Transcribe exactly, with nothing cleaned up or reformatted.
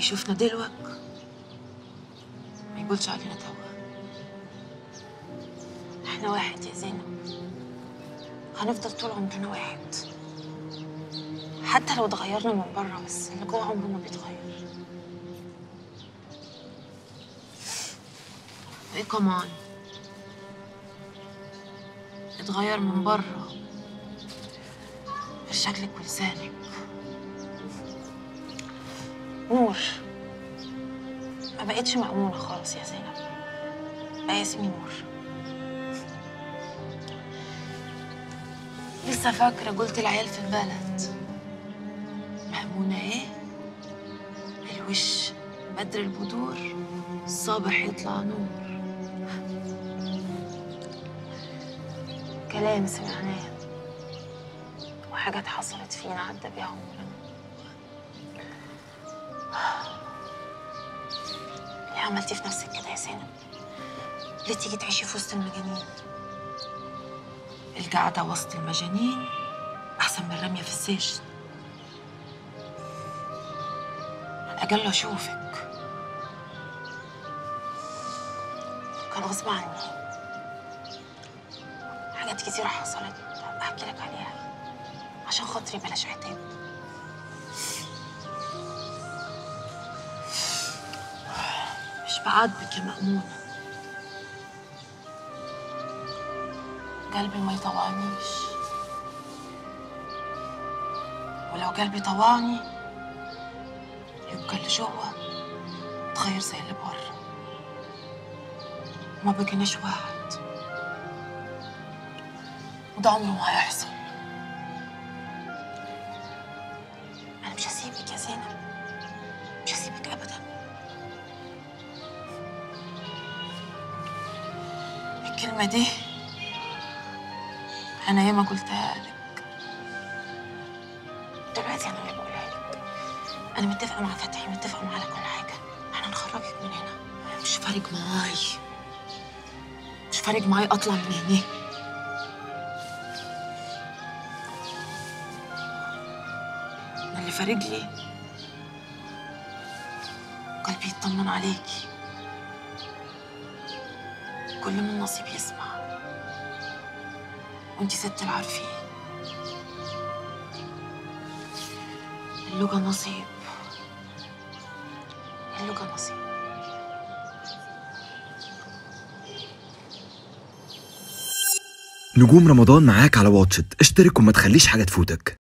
يشوفنا دلوقتي ما يقولش علينا توه. احنا واحد يا زينب، هنفضل طول عمرنا واحد، حتى لو اتغيرنا من بره بس اللي جوه عمره ما بيتغير. ايه كمان اتغير من بره غير شكلك ولسانك. نور ما بقتش مأمونة خالص يا زينب، بقى اسمي نور. لسه فاكرة قلت العيال في البلد مأمونة ايه؟ الوش بدر البدور الصبح يطلع نور. كلام سمعناه وحاجات حصلت فينا عدى بيها عمرنا. ليه عملتي في نفسك كده يا زينب؟ ليه تيجي تعيشي في وسط المجانين؟ القعدة وسط المجانين أحسن من الرمية في السجن. أجل أشوفك كان غصب عني، حاجات كتيرة حصلت أحكي لك عليها عشان خاطري بلاش عتاب. مش بعاتبك يا مأمونة، قلبي ما يطوعنيش، ولو قلبي طوعني يبقى اللي جوه اتغير زي اللي بره، ما بقيناش واحد، وده عمره ما هيحصل. أنا مش هسيبك يا زينب، مش هسيبك أبدا. الكلمة دي أنا ياما قلتها لك، دلوقتي أنا اللي بقولها لك. أنا متفقة مع فتحي، متفقة معاه على كل حاجة، إحنا هنخرجك من هنا. مش فارق معاي، مش فارق معاي أطلع من هنا. أنا اللي فارق لي قلبي يطمن عليكي، كل من نصيب يسمع، وانتي ست العارفين. اللغة نصيب، اللغة نصيب. نجوم رمضان معاك على واتشت، اشترك وما تخليش حاجة تفوتك.